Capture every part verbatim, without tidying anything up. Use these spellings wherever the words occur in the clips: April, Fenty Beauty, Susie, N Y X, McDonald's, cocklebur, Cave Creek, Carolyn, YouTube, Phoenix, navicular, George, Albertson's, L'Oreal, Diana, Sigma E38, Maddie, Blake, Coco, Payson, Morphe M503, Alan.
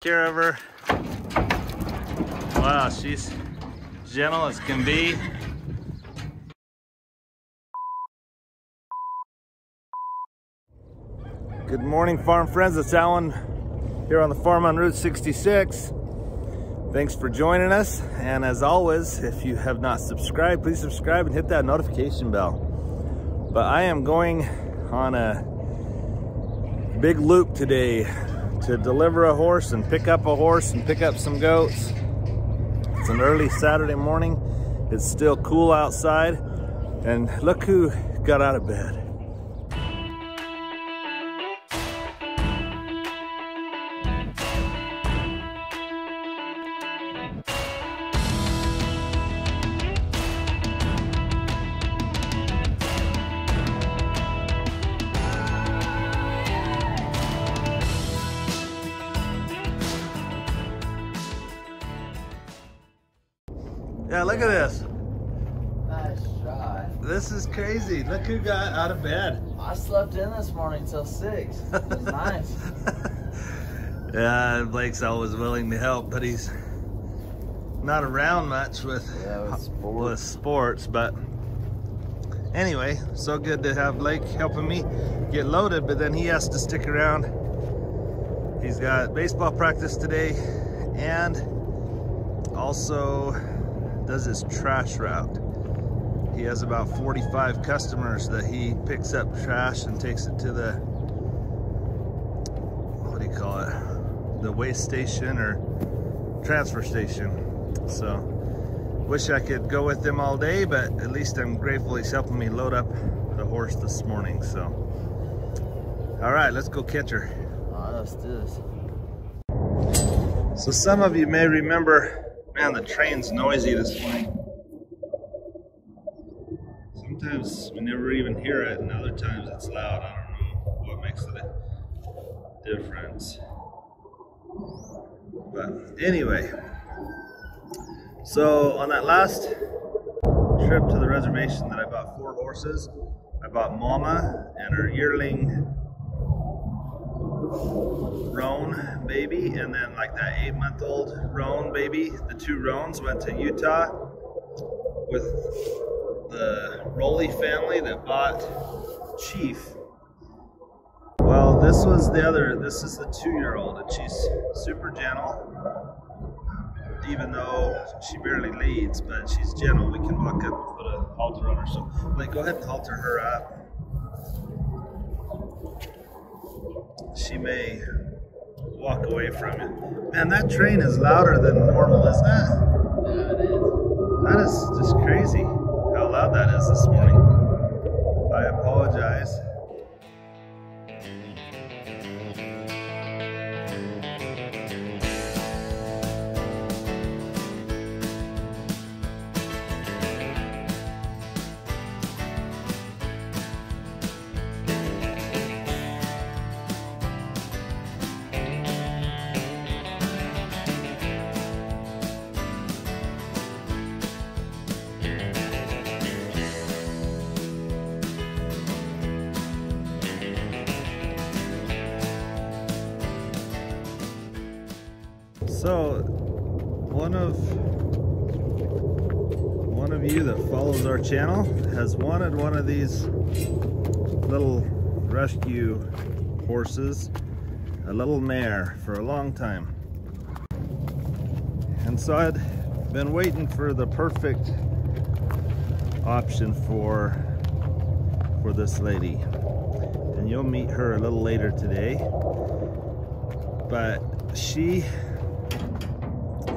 care of her. Wow, she's gentle as can be. Good morning, farm friends. It's Alan here on the farm on Route sixty-six. Thanks for joining us. And as always, if you have not subscribed, please subscribe and hit that notification bell. But I am going on a big loop today to deliver a horse and pick up a horse and pick up some goats. It's an early Saturday morning. It's still cool outside. And look who got out of bed. Yeah, look at this. Nice shot. This is crazy. Look who got out of bed. I slept in this morning till six. It was nice. Yeah, Blake's always willing to help, but he's not around much with, yeah, with, sports. with sports. But anyway, so good to have Blake helping me get loaded, but then he has to stick around. He's got baseball practice today and also does his trash route. He has about forty-five customers that he picks up trash and takes it to the, what do you call it? The waste station or transfer station. So, wish I could go with him all day, but at least I'm grateful he's helping me load up the horse this morning, so. All right, let's go catch her. All right, let's do this. So some of you may remember, man, the train's noisy this morning. Sometimes we never even hear it, and other times it's loud. I don't know what makes the difference. But anyway, so on that last trip to the reservation that I bought four horses, I bought Mama and her yearling roan baby, and then like that eight month old roan baby. The two roans went to Utah with the Rowley family that bought Chief. Well, this was the other, this is the two-year-old, and she's super gentle, even though she barely leads, but she's gentle. We can walk up and put a halter on her. So like, go ahead and halter her up. She may walk away from it. Man, that train is louder than normal, isn't it? Yeah, it is. That is just crazy how loud that is this morning. I apologize. So, one of one of you that follows our channel has wanted one of these little rescue horses, a little mare, for a long time. And so I'd been waiting for the perfect option for for this lady. And you'll meet her a little later today. But she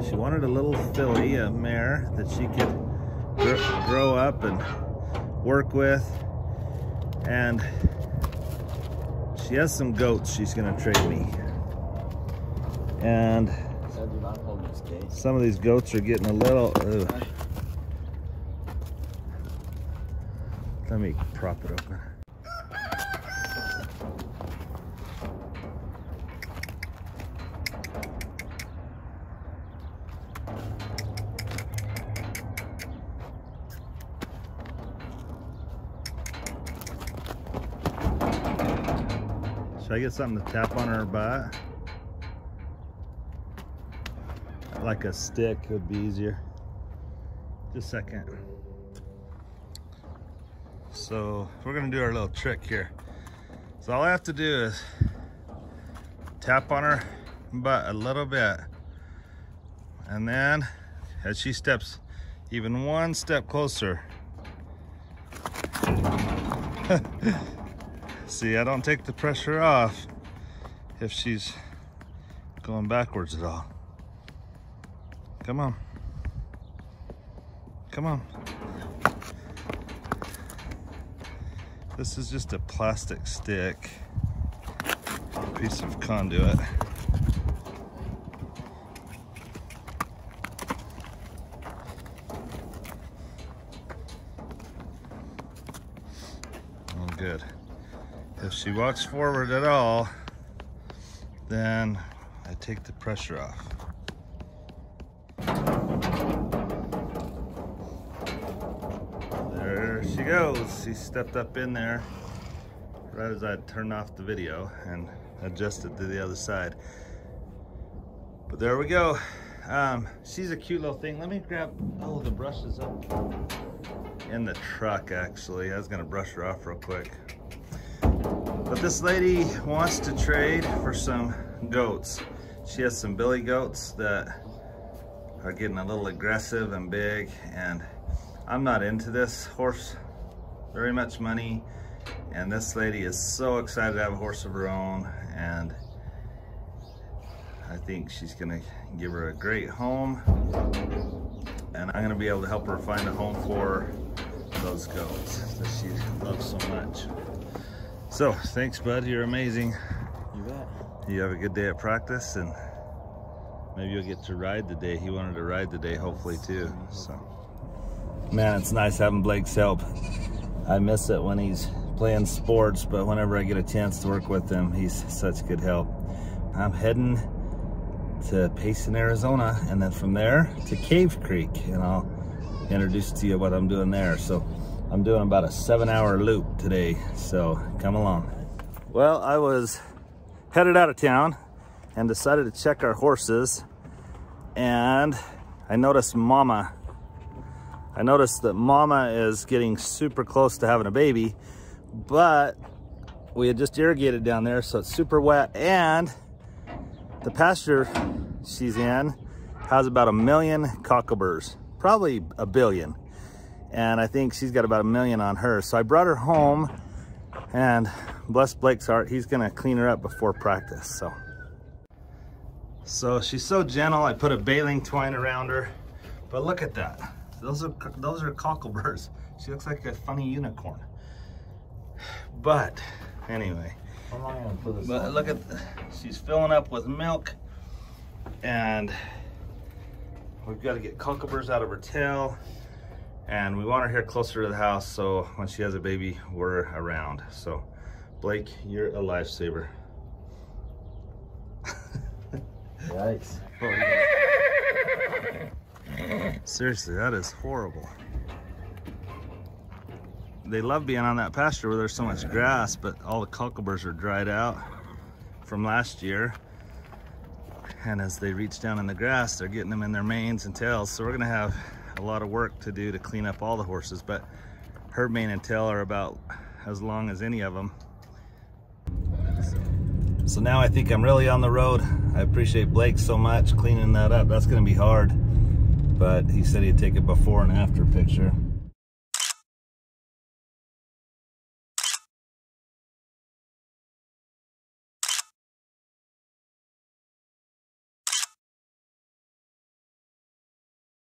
She wanted a little filly, a mare, that she could gr grow up and work with. And she has some goats she's gonna trade me. And some of these goats are getting a little, ugh. Let me prop it open. Should I get something to tap on her butt? like a stick would be easier. Just a second. So we're gonna do our little trick here. So all I have to do is tap on her butt a little bit, and then as she steps even one step closer. See, I don't take the pressure off if she's going backwards at all. Come on. Come on. This is just a plastic stick, piece of conduit. Oh, good. If she walks forward at all, then I take the pressure off. There she goes. She stepped up in there right as I turned off the video and adjusted to the other side. But there we go. Um, she's a cute little thing. Let me grab, oh, the brush is up in the truck, actually. I was gonna brush her off real quick. But this lady wants to trade for some goats. She has some billy goats that are getting a little aggressive and big, and I'm not into this horse very much money, and this lady is so excited to have a horse of her own, and I think she's gonna give her a great home, and I'm gonna be able to help her find a home for those goats that she loves so much. So, thanks, bud. You're amazing. You bet. You have a good day at practice, and maybe you'll get to ride today. He wanted to ride today, hopefully, too. So, man, it's nice having Blake's help. I miss it when he's playing sports, but whenever I get a chance to work with him, he's such good help. I'm heading to Payson, Arizona, and then from there to Cave Creek, and I'll introduce to you what I'm doing there. So, I'm doing about a seven hour loop today, so come along. Well, I was headed out of town and decided to check our horses, and I noticed Mama. I noticed that Mama is getting super close to having a baby, but we had just irrigated down there, so it's super wet, and the pasture she's in has about a million cockaburs, probably a billion. And I think she's got about a million on her. So I brought her home, and bless Blake's heart, he's gonna clean her up before practice, so. So she's so gentle, I put a baling twine around her, but look at that. Those are, those are cockleburs. She looks like a funny unicorn. But anyway, I'm not gonna put this but on. Look at, the, she's filling up with milk, and we've gotta get cockleburs out of her tail. And we want her here closer to the house, so when she has a baby, we're around. So, Blake, you're a lifesaver. Yikes. Seriously, that is horrible. They love being on that pasture where there's so much grass, but all the cockleburs are dried out from last year. And as they reach down in the grass, they're getting them in their manes and tails. So we're gonna have a lot of work to do to clean up all the horses, but her mane and tail are about as long as any of them. So now I think I'm really on the road. I appreciate Blake so much cleaning that up. That's gonna be hard, but he said he'd take a before and after picture.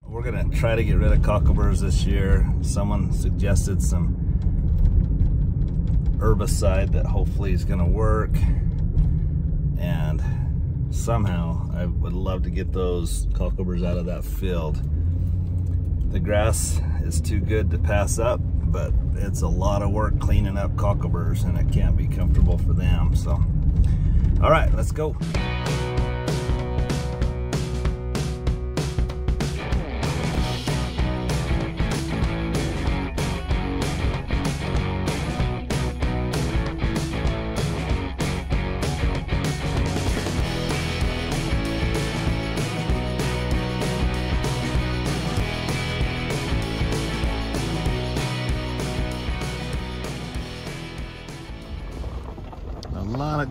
We're gonna try to get rid of cockleburs this year. Someone suggested some herbicide that hopefully is gonna work. And somehow I would love to get those cockleburs out of that field. The grass is too good to pass up, but it's a lot of work cleaning up cockleburs, and it can't be comfortable for them, so. All right, let's go.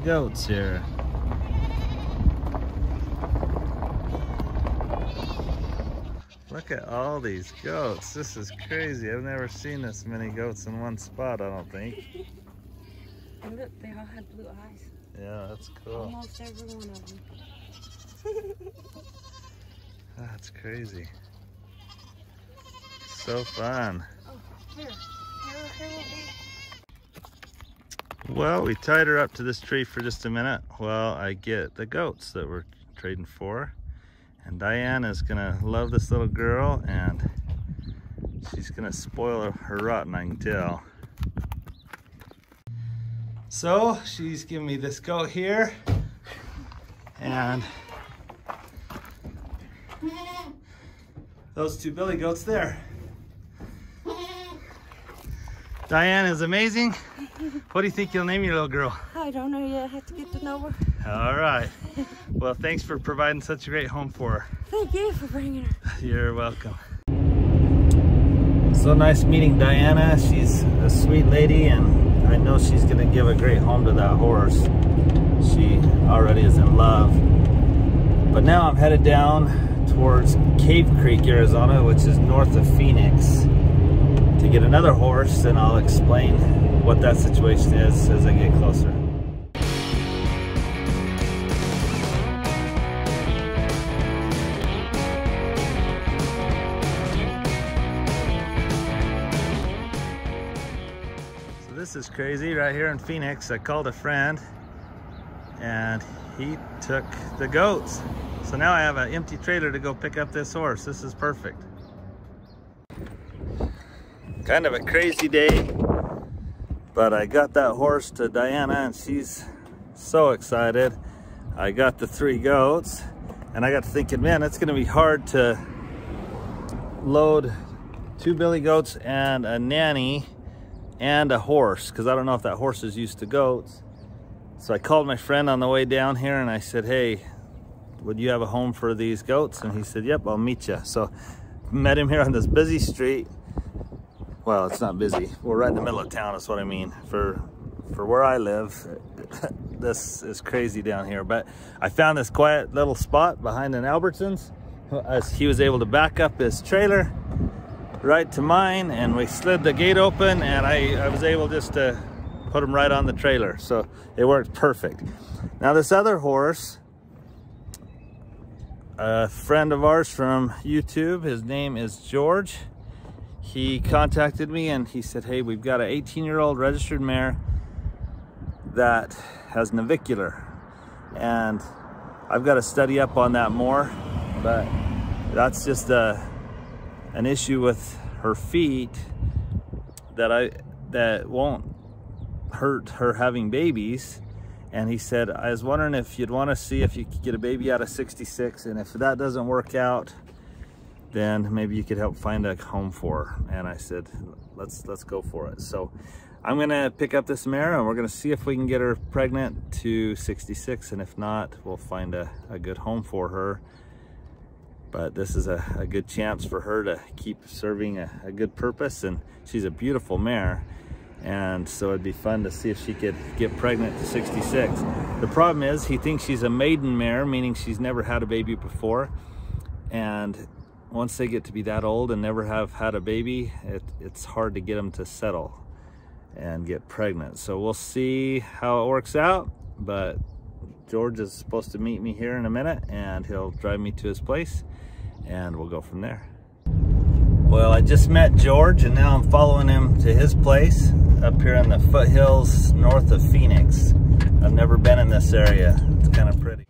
goats here. Look at all these goats. This is crazy. I've never seen this many goats in one spot, I don't think. And look, they all had blue eyes. Yeah, that's cool. Almost every one of them. That's crazy. So fun. Oh, here. Here, here, here. Well, we tied her up to this tree for just a minute while I get the goats that we're trading for. And Diana's gonna love this little girl, and she's gonna spoil her rotten, I can tell. So she's giving me this goat here, and those two billy goats there. Diana is amazing. What do you think you'll name your little girl? I don't know yet. I have to get to know her. All right. Well, thanks for providing such a great home for her. Thank you for bringing her. You're welcome. So nice meeting Diana. She's a sweet lady, and I know she's going to give a great home to that horse. She already is in love. But now I'm headed down towards Cave Creek, Arizona, which is north of Phoenix, to get another horse, and I'll explain what that situation is as I get closer. So this is crazy, right here in Phoenix. I called a friend and he took the goats. So now I have an empty trailer to go pick up this horse. This is perfect. Kind of a crazy day, but I got that horse to Diana and she's so excited. I got the three goats and I got to thinking, man, it's gonna be hard to load two billy goats and a nanny and a horse, because I don't know if that horse is used to goats. So I called my friend on the way down here and I said, hey, would you have a home for these goats? And he said, yep, I'll meet you. So met him here on this busy street. Well, it's not busy. We're right in the middle of town, is what I mean. For for where I live, this is crazy down here. But I found this quiet little spot behind an Albertson's. As he was able to back up his trailer right to mine, and we slid the gate open, and I, I was able just to put him right on the trailer. So it worked perfect. Now this other horse, a friend of ours from YouTube, his name is George. He contacted me and he said, hey, we've got an eighteen year old registered mare that has navicular, and I've got to study up on that more, but that's just a, an issue with her feet that I that won't hurt her having babies. And he said, I was wondering if you'd want to see if you could get a baby out of sixty-six, and if that doesn't work out, then maybe you could help find a home for her. And I said, let's let's go for it. So I'm gonna pick up this mare and we're gonna see if we can get her pregnant to sixty-six, and if not, we'll find a, a good home for her. But this is a, a good chance for her to keep serving a, a good purpose, and she's a beautiful mare, and so it'd be fun to see if she could get pregnant to sixty-six. The problem is he thinks she's a maiden mare, meaning she's never had a baby before, and once they get to be that old and never have had a baby, it, it's hard to get them to settle and get pregnant. So we'll see how it works out, but George is supposed to meet me here in a minute and he'll drive me to his place and we'll go from there. Well, I just met George and now I'm following him to his place up here in the foothills north of Phoenix. I've never been in this area. It's kind of pretty.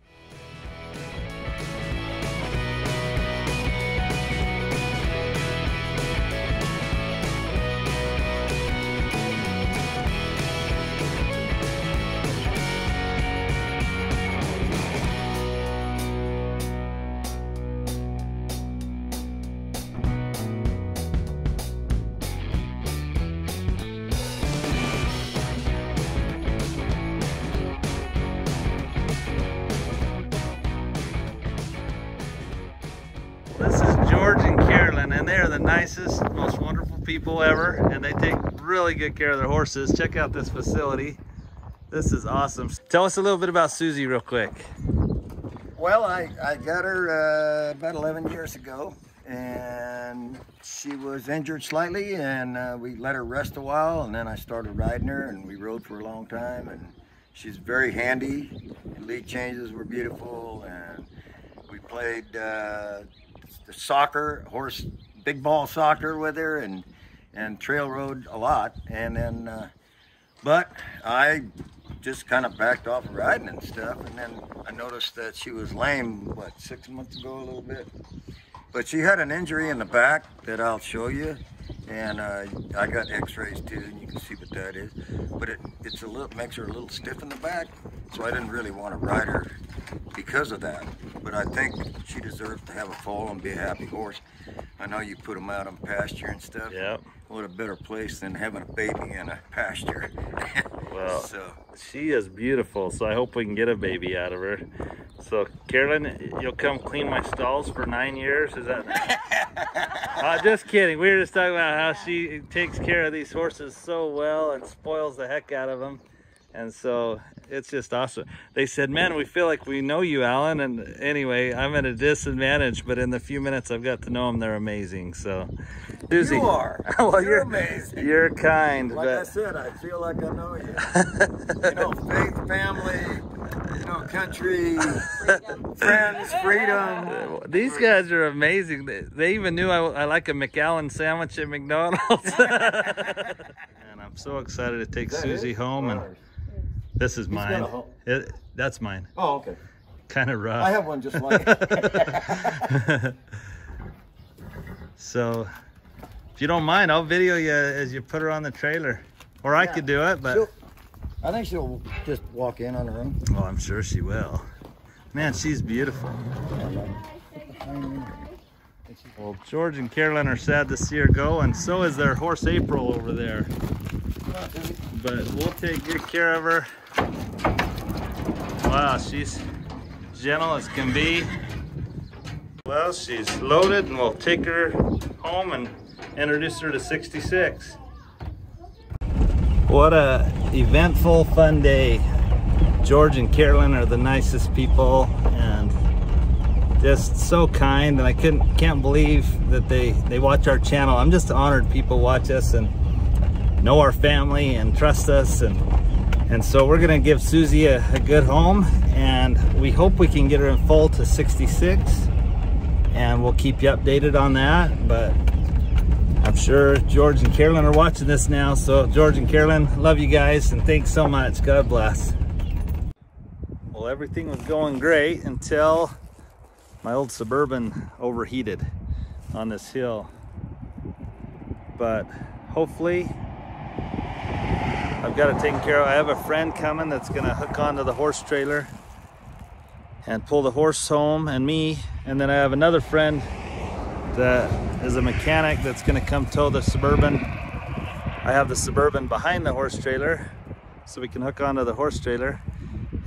They are the nicest, most wonderful people ever, and they take really good care of their horses. Check out this facility. This is awesome. Tell us a little bit about Susie real quick. Well, I, I got her uh, about eleven years ago, and she was injured slightly, and uh, we let her rest a while, and then I started riding her, and we rode for a long time, and she's very handy. The lead changes were beautiful, and we played uh, the soccer, horse, big ball soccer with her, and, and trail rode a lot, and then, uh, but I just kind of backed off of riding and stuff, and then I noticed that she was lame, what, six months ago a little bit? But she had an injury in the back that I'll show you, and uh, I got x-rays too, and you can see what that is. But it it's a little, makes her a little stiff in the back, so I didn't really want to ride her because of that. But I think she deserves to have a foal and be a happy horse. I know you put them out on pasture and stuff. Yep. What a better place than having a baby in a pasture. Well, so she is beautiful, so I hope we can get a baby out of her. So, Carolyn, you'll come clean my stalls for nine years? Is that? uh, just kidding. We were just talking about how she takes care of these horses so well and spoils the heck out of them. And so it's just awesome. They said, man, we feel like we know you, Alan. And anyway, I'm at a disadvantage, but in the few minutes I've got to know them, they're amazing. So, Susie, you are. Well, you're, you're amazing. You're kind. Like but... I said, I feel like I know you. You know, faith, family, you know, country, freedom. Friends, freedom. These guys are amazing. They, they even knew I, I like a McAllen sandwich at McDonald's. And I'm so excited to take Susie home. And this is He's mine. It, that's mine. Oh, okay. Kind of rough. I have one just like it. So, if you don't mind, I'll video you as you put her on the trailer. Or yeah. I could do it, but... She'll, I think she'll just walk in on her own. Oh, I'm sure she will. Man, she's beautiful. Well, George and Carolyn are sad to see her go, and so is their horse April over there. But we'll take good care of her. Wow, she's gentle as can be. Well, she's loaded, and we'll take her home and introduce her to sixty-six. What a eventful, fun day. George and Carolyn are the nicest people and just so kind, and I couldn't can't believe that they they watch our channel. I'm just honored people watch us and know our family and trust us, and and so we're gonna give Susie a, a good home, and we hope we can get her in foal to sixty-six, and we'll keep you updated on that. But I'm sure George and Carolyn are watching this now, so George and Carolyn, love you guys and thanks so much. God bless. Well, everything was going great until my old Suburban overheated on this hill, but hopefully I've got it taken care of. I have a friend coming that's gonna hook onto the horse trailer and pull the horse home and me. And then I have another friend that is a mechanic that's gonna come tow the Suburban. I have the Suburban behind the horse trailer so we can hook onto the horse trailer,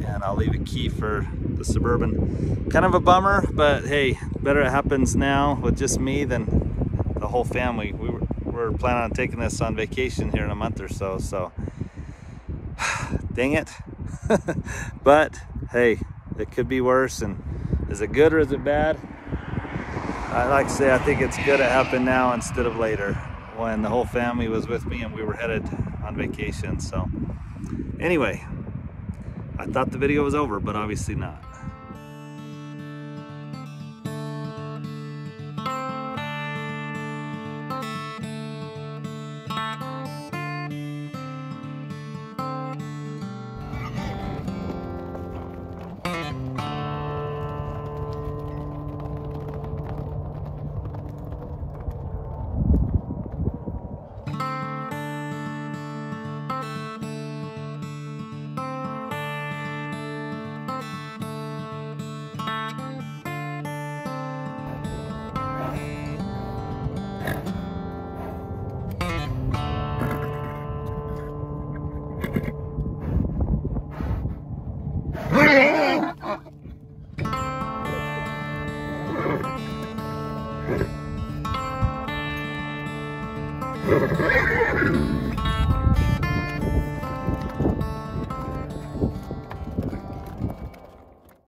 and I'll leave a key for the Suburban. Kind of a bummer, but hey, better it happens now with just me than the whole family. We were, we're planning on taking this on vacation here in a month or so, so. Dang it. But hey, it could be worse. And is it good or is it bad? I like to say I think it's good it happened now instead of later, when the whole family was with me and we were headed on vacation. So anyway, I thought the video was over, but obviously not. Grrrr.